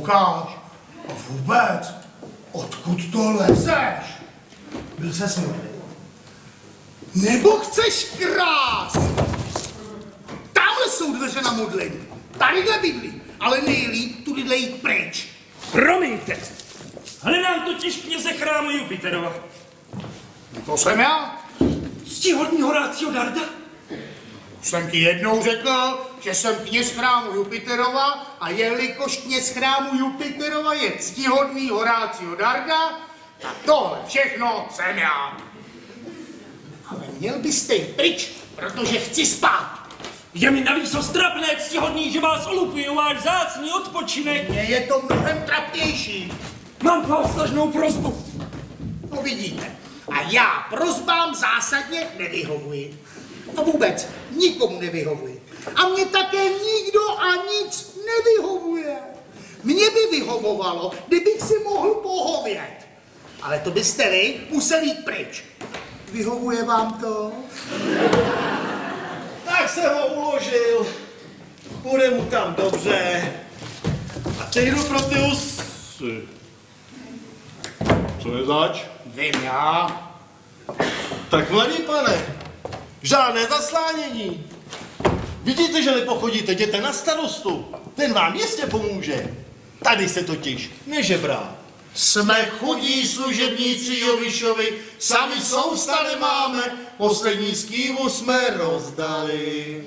koukáš? A vůbec, odkud to lezeš? Byl se smutný. Nebo chceš krást? Tamhle jsou dveře na modlení, tadyhle bydlí, ale nejlíp tudyhle jít pryč. Promiňte, hledám totiž kněze chrámu Jupiterova. To jsem já. Ctihodný Horacio Darda? Jsem ti jednou řekl, že jsem kněz chrámu Jupiterova a jelikož kněz chrámu Jupiterova je ctihodný Horacio Darda, tak tohle všechno jsem já. Ale měl byste jít pryč, protože chci spát. Je mi navíc trapné, ctihodný, že vás olupuji o váš vzácný odpočinek. Mně je to mnohem trapnější. Mám zásadnou prosbu. To vidíte. A já prosbám zásadně nevyhovuji. A vůbec nikomu nevyhovuji. A mě také nikdo a nic nevyhovuje. Mně by vyhovovalo, kdybych si mohl pohovět. Ale to byste vy museli jít pryč. Vyhovuje vám to? Tak jsem ho uložil. Bude mu tam dobře. A teď jdu pro ty usy. Co je zač? Vím já. Tak mladý pane, žádné zaslánění. Vidíte, že nepochodíte, jděte na starostu. Ten vám jistě pomůže. Tady se totiž nežebrá. Jsme chudí služebníci Jovišovi, sami sousta nemáme, poslední skývu jsme rozdali.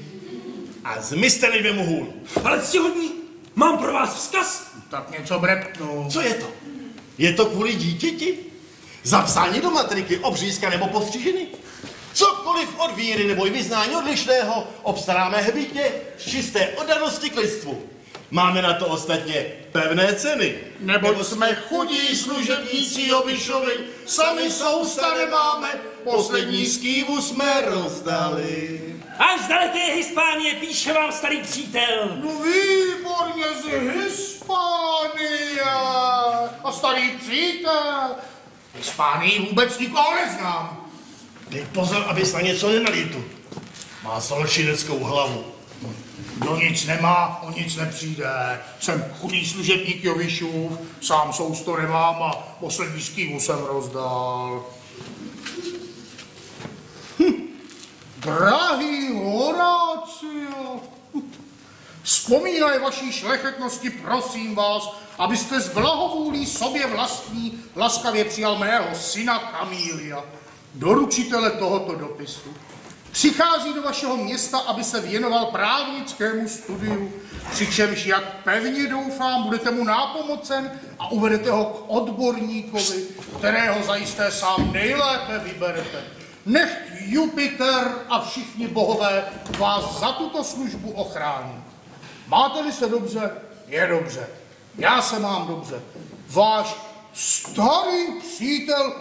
A zmisteli by mu hůl. Ale ctihodní, mám pro vás vzkaz. Tak něco brepnu. Co je to? Je to kvůli dítěti? Zapsání do matriky, obřízka nebo postřižiny? Cokoliv od víry nebo i vyznání odlišného obstaráme hbitě z čisté oddanosti k lidstvu. Máme na to ostatně pevné ceny. Nebo jsme chudí služebníci Jovišovi, sami sousta nemáme, poslední skývu jsme rozdali. Až z daleké Hispánie píše vám starý přítel. No výborně, z Hispánie. A starý přítel. Hispánii vůbec nikoho neznám. Dej pozor, abys na něco nenalítl. Má solšineckou hlavu. Kdo nic nemá, o nic nepřijde. Jsem chudý služebník Jovišův, sám sousto nemám a poslední skývu jsem rozdal. Drahý Horacio, vzpomínaj vaší šlechetnosti, prosím vás, abyste z blahovůlí sobě vlastní laskavě přijal mého syna Kamília, doručitele tohoto dopisu. Přichází do vašeho města, aby se věnoval právnickému studiu, přičemž, jak pevně doufám, budete mu nápomocen a uvedete ho k odborníkovi, kterého zajisté sám nejlépe vyberete. Nechť Jupiter a všichni bohové vás za tuto službu ochrání. Máte-li se dobře, je dobře. Já se mám dobře. Váš starý přítel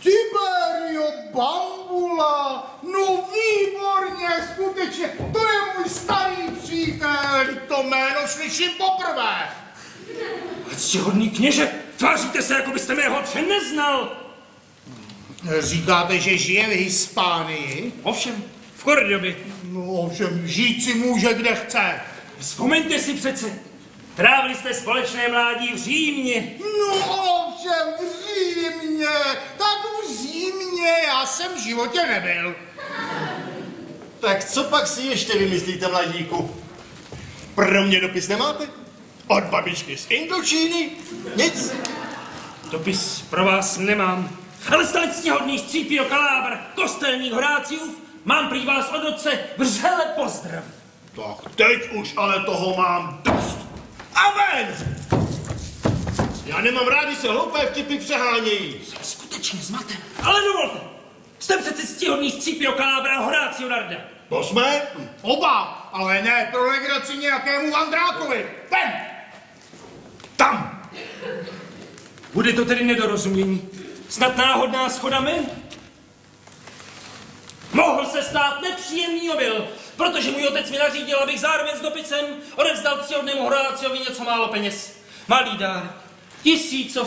Tiberio Bambula. No výborně, skutečně, to je můj starý přítel. To jméno slyším poprvé. Ctihodný kněže, tváříte se, jako byste mého otce neznal. Říkáte, že žije v Hispánii? Ovšem, v Cordobě. No ovšem, žít si může, kde chce. Vzpomeňte si přece, trávili jste společné mládí v Římě. No ovšem, v Římě, tak v Římě já jsem v životě nebyl. Tak co pak si ještě vymyslíte, mladíku? Pro mě dopis nemáte? Od babičky z Indochíny? Nic? Dopis pro vás nemám. Ale stále ctihodný Cipio Kalábr, kostelník Horáciův, mám prý vás od otce vřele pozdrav. Tak teď už ale toho mám dost. A ven! Já nemám rád, když se hloupé vtipy přehánějí. Jsem skutečně zmaten. Ale dovolte, jste přece ctihodný Cipio Kalábr a Horacio Darda. To jsme? Oba, ale ne pro legraci nějakému Andrákovi. Ten! Tam! Bude to tedy nedorozumění. Snad náhodná shoda men? Mohl se stát nepříjemný omyl, protože můj otec mi nařídil, abych zároveň s dopisem odevzdal ctihodnému Horáciovi něco málo peněz. Malý dár, 1000.